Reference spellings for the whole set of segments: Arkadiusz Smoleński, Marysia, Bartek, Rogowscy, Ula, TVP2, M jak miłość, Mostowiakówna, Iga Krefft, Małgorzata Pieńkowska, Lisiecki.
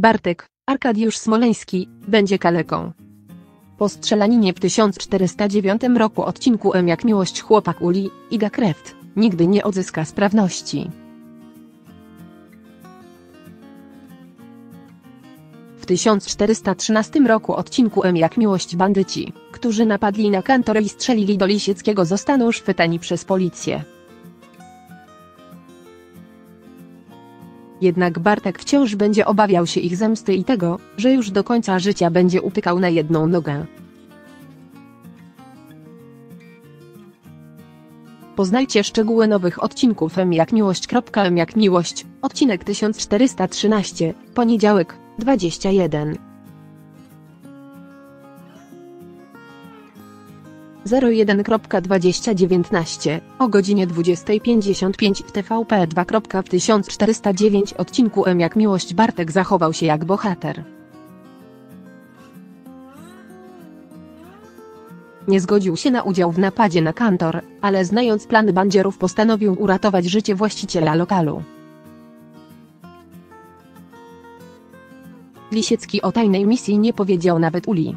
Bartek, Arkadiusz Smoleński, będzie kaleką. Po strzelaninie w 1409 roku odcinku M jak miłość chłopak uli, Iga Krefft, nigdy nie odzyska sprawności. W 1413 roku odcinku M jak miłość bandyci, którzy napadli na kantor i strzelili do Lisieckiego, zostaną schwytani przez policję. Jednak Bartek wciąż będzie obawiał się ich zemsty i tego, że już do końca życia będzie upykał na jedną nogę. Poznajcie szczegóły nowych odcinków M jak miłość. M jak miłość, odcinek 1413, poniedziałek, 21:01.2019 o godzinie 20:55 w TVP2. W 1409 odcinku M jak miłość Bartek zachował się jak bohater. Nie zgodził się na udział w napadzie na kantor, ale znając plany bandzierów postanowił uratować życie właściciela lokalu. Lisiecki o tajnej misji nie powiedział nawet uli.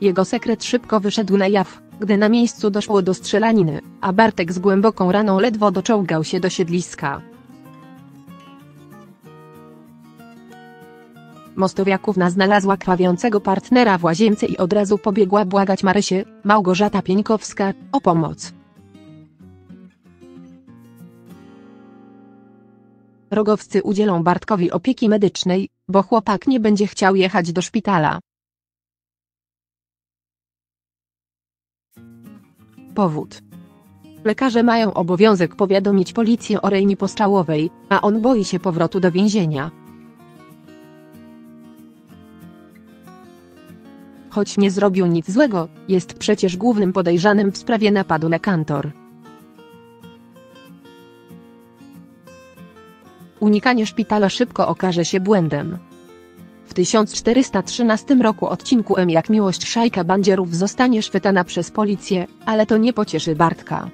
Jego sekret szybko wyszedł na jaw, gdy na miejscu doszło do strzelaniny, a Bartek z głęboką raną ledwo doczołgał się do siedliska. Mostowiakówna znalazła krwawiącego partnera w łazience i od razu pobiegła błagać Marysię, Małgorzata Pieńkowska, o pomoc. Rogowscy udzielą Bartkowi opieki medycznej, bo chłopak nie będzie chciał jechać do szpitala. Powód. Lekarze mają obowiązek powiadomić policję o rejni postrzałowej, a on boi się powrotu do więzienia. Choć nie zrobił nic złego, jest przecież głównym podejrzanym w sprawie napadu na kantor. Unikanie szpitala szybko okaże się błędem. W 1413 roku odcinku M jak miłość szajka bandzierów zostanie schwytana przez policję, ale to nie pocieszy Bartka.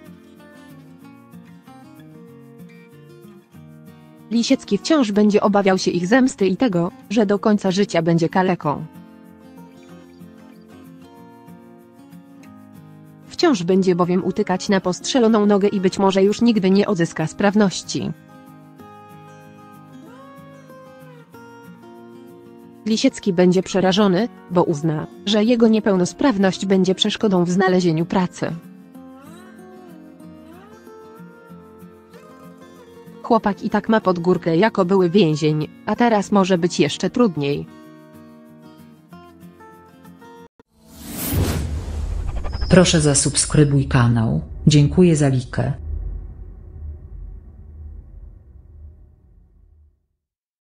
Lisiecki wciąż będzie obawiał się ich zemsty i tego, że do końca życia będzie kaleką. Wciąż będzie bowiem utykać na postrzeloną nogę i być może już nigdy nie odzyska sprawności. Lisiecki będzie przerażony, bo uzna, że jego niepełnosprawność będzie przeszkodą w znalezieniu pracy. Chłopak i tak ma pod górkę jako były więzień, a teraz może być jeszcze trudniej. Proszę zasubskrybuj kanał, dziękuję za likę.